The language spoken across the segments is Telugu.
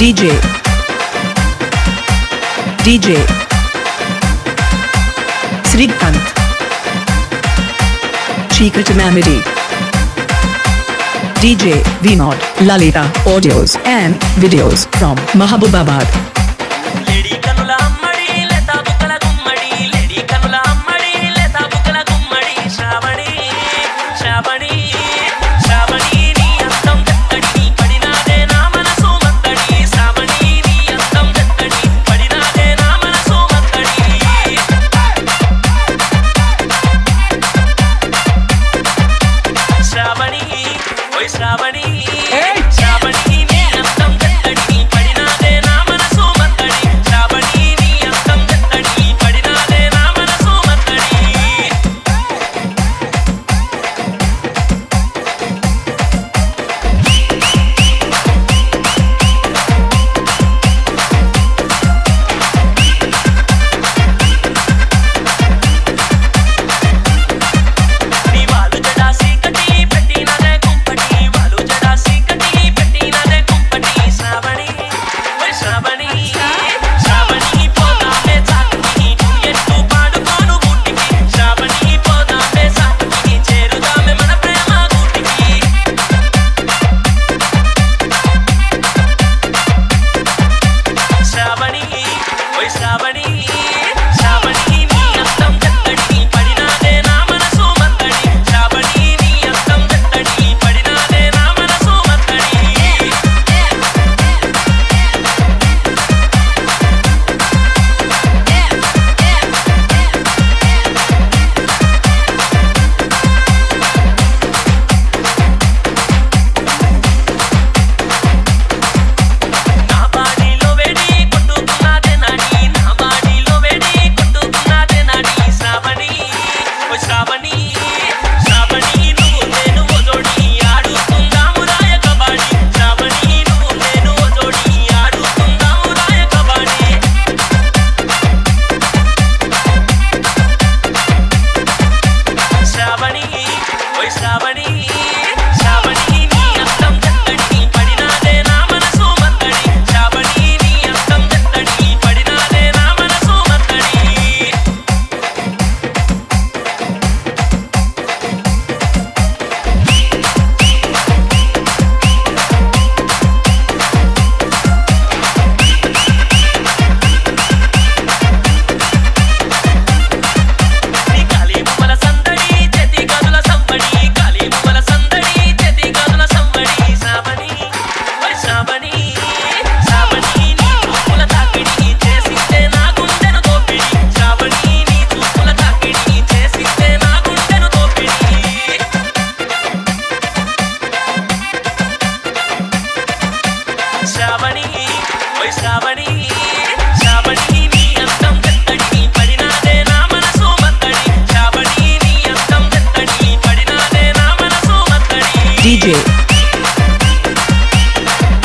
DJ Srikant Chikritamamidi, DJ Vinod, Lalitha Audios and Videos from Mahabubabad.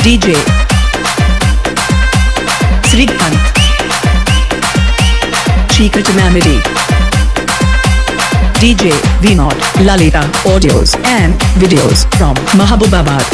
DJ Srikant Chikritamamidi, DJ Vinod, Lalitha Audios and Videos from Mahabubabad.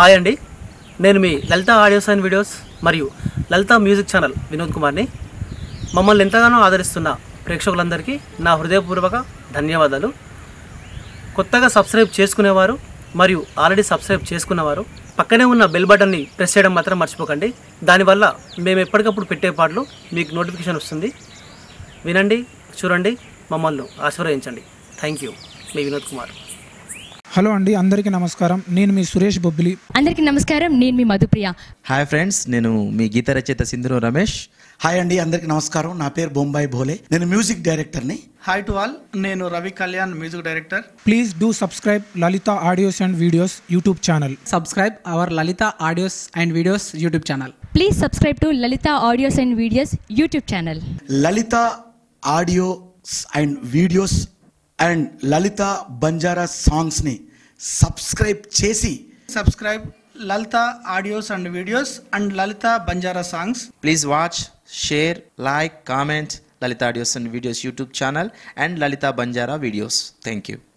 Hi అండి, నేను మీ లలిత ఆడియోస్ అండ్ వీడియోస్ మరియు లలిత మ్యూజిక్ ఛానల్ వినోద్ కుమార్ని. మమ్మల్ని ఎంతగానో ఆదరిస్తున్న ప్రేక్షకులందరికీ నా హృదయపూర్వక ధన్యవాదాలు. కొత్తగా సబ్స్క్రైబ్ చేసుకునేవారు మరియు ఆల్రెడీ సబ్స్క్రైబ్ చేసుకున్నవారు పక్కనే ఉన్న బెల్ బటన్ని ప్రెస్ చేయడం మాత్రం మర్చిపోకండి. దానివల్ల మేము ఎప్పటికప్పుడు పెట్టే పాటలు మీకు నోటిఫికేషన్ వస్తుంది. వినండి, చూడండి, మమ్మల్ని ఆశీర్వదించండి. Thank you. మీ వినోద్ కుమార్. హలో అండి, అందరికీ నమస్కారం. నేను మీ సురేష్ బొబ్బిలి. అందరికీ నమస్కారం. నేను మీ మధుప్రియ. హాయ్ ఫ్రెండ్స్, నేను మీ గీతారచయిత సింధ్రు రమేష్. హాయ్ అండి, అందరికీ నమస్కారం. నా పేరు బొంబాయి భోలే, నేను మ్యూజిక్ డైరెక్టర్ని. హాయ్ టు ఆల్, నేను Ravi Kalyan, music director. Please do subscribe Lalitha audios and videos YouTube channel. Subscribe our Lalitha audios and videos YouTube channel. Please subscribe to Lalitha audios and videos YouTube channel. Lalitha audios and videos and Lalitha Banjara సాంగ్స్ని సబ్స్క్రైబ్ చేసి subscribe Lalitha audios and videos and Lalitha Banjara songs. Please watch, share, like, comment Lalitha Audios and Videos YouTube channel and Lalitha Banjara videos. Thank you.